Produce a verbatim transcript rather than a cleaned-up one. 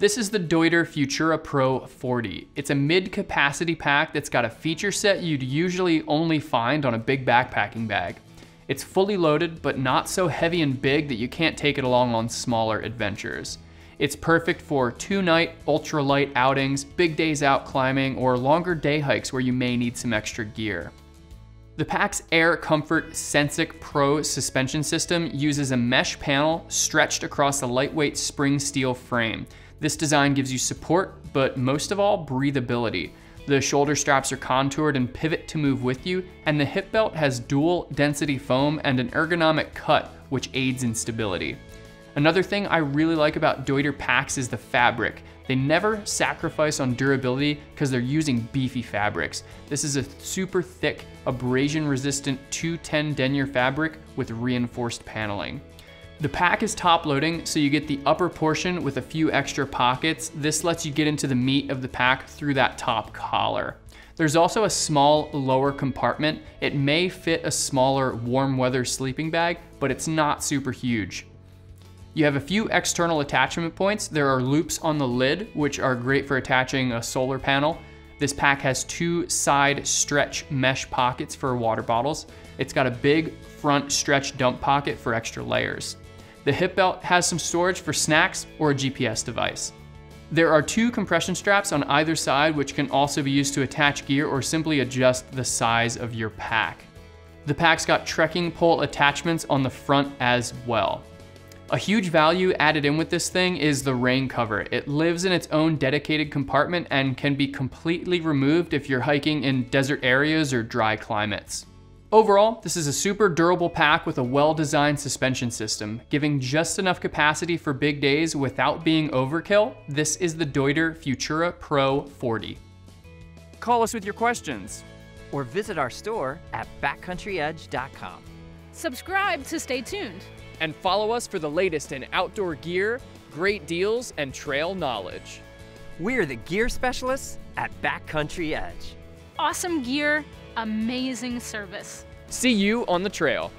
This is the Deuter Futura Pro forty. It's a mid-capacity pack that's got a feature set you'd usually only find on a big backpacking bag. It's fully loaded, but not so heavy and big that you can't take it along on smaller adventures. It's perfect for two-night, ultralight outings, big days out climbing, or longer day hikes where you may need some extra gear. The pack's Air Comfort Sensic Pro suspension system uses a mesh panel stretched across a lightweight spring steel frame. This design gives you support, but most of all, breathability. The shoulder straps are contoured and pivot to move with you, and the hip belt has dual density foam and an ergonomic cut, which aids in stability. Another thing I really like about Deuter packs is the fabric. They never sacrifice on durability because they're using beefy fabrics. This is a super thick, abrasion-resistant two ten denier fabric with reinforced paneling. The pack is top loading, so you get the upper portion with a few extra pockets. This lets you get into the meat of the pack through that top collar. There's also a small lower compartment. It may fit a smaller warm weather sleeping bag, but it's not super huge. You have a few external attachment points. There are loops on the lid, which are great for attaching a solar panel. This pack has two side stretch mesh pockets for water bottles. It's got a big front stretch dump pocket for extra layers. The hip belt has some storage for snacks or a G P S device. There are two compression straps on either side, which can also be used to attach gear or simply adjust the size of your pack. The pack's got trekking pole attachments on the front as well. A huge value added in with this thing is the rain cover. It lives in its own dedicated compartment and can be completely removed if you're hiking in desert areas or dry climates. Overall, this is a super durable pack with a well-designed suspension system, giving just enough capacity for big days without being overkill. This is the Deuter Futura Pro forty. Call us with your questions. Or visit our store at back country edge dot com. Subscribe to stay tuned. And follow us for the latest in outdoor gear, great deals, and trail knowledge. We're the gear specialists at Backcountry Edge. Awesome gear, amazing service. See you on the trail.